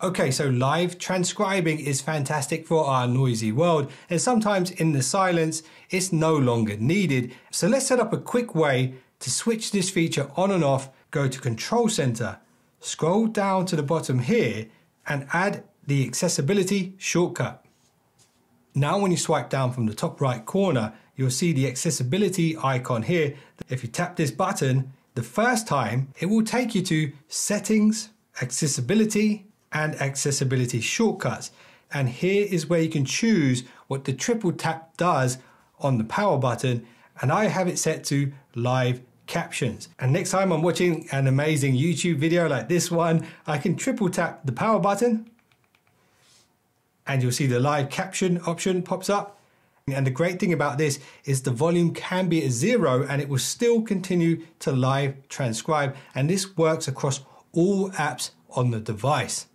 Okay, so live transcribing is fantastic for our noisy world, and sometimes in the silence, it's no longer needed. So let's set up a quick way to switch this feature on and off. Go to Control Center, scroll down to the bottom here, and add the accessibility shortcut. Now when you swipe down from the top right corner, you'll see the accessibility icon here. If you tap this button the first time, it will take you to Settings, Accessibility, and accessibility shortcuts, and here is where you can choose what the triple tap does on the power button, and I have it set to live captions. And next time I'm watching an amazing YouTube video like this one, I can triple tap the power button and you'll see the live caption option pops up. And the great thing about this is the volume can be at 0 and it will still continue to live transcribe, and this works across all apps on the device.